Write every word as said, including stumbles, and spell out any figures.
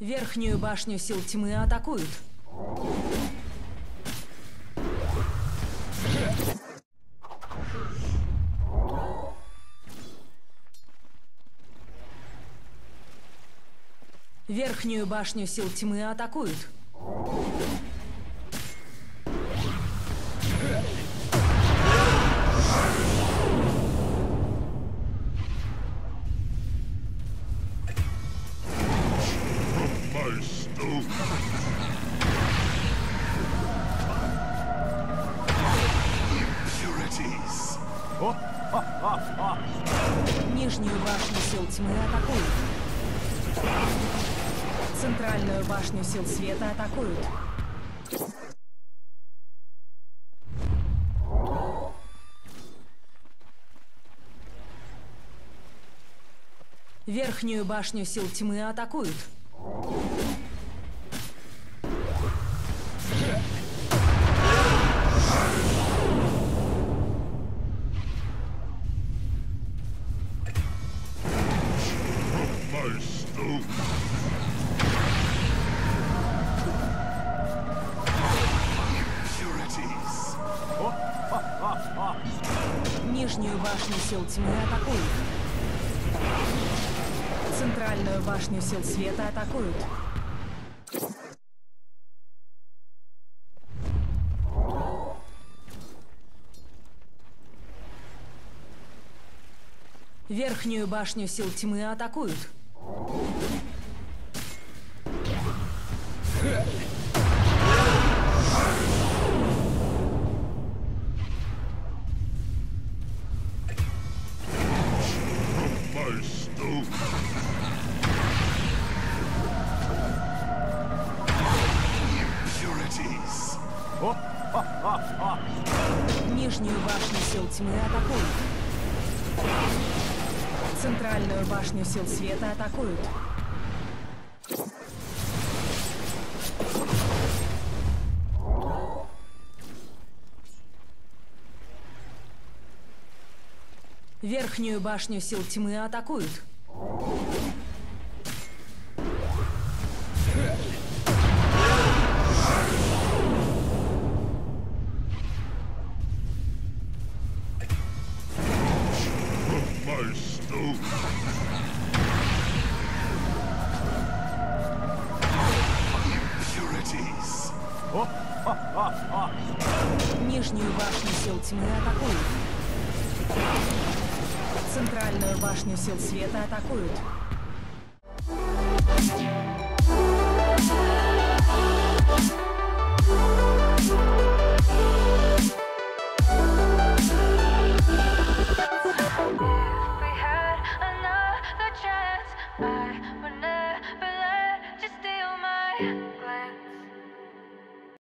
Верхнюю башню сил тьмы атакуют. Верхнюю башню сил тьмы атакуют. Нижнюю башню сил тьмы атакуют. Центральную башню сил света атакуют. Верхнюю башню сил тьмы атакуют. Нижнюю башню сил тьмы атакуют. Центральную башню сил света атакуют. Верхнюю башню сил тьмы атакуют. Нижнюю башню сил тьмы атакуют. Центральную башню сил света атакуют. Верхнюю башню сил тьмы атакуют. Нижнюю башню сил тьмы атакуют. Центральную башню сил света атакуют.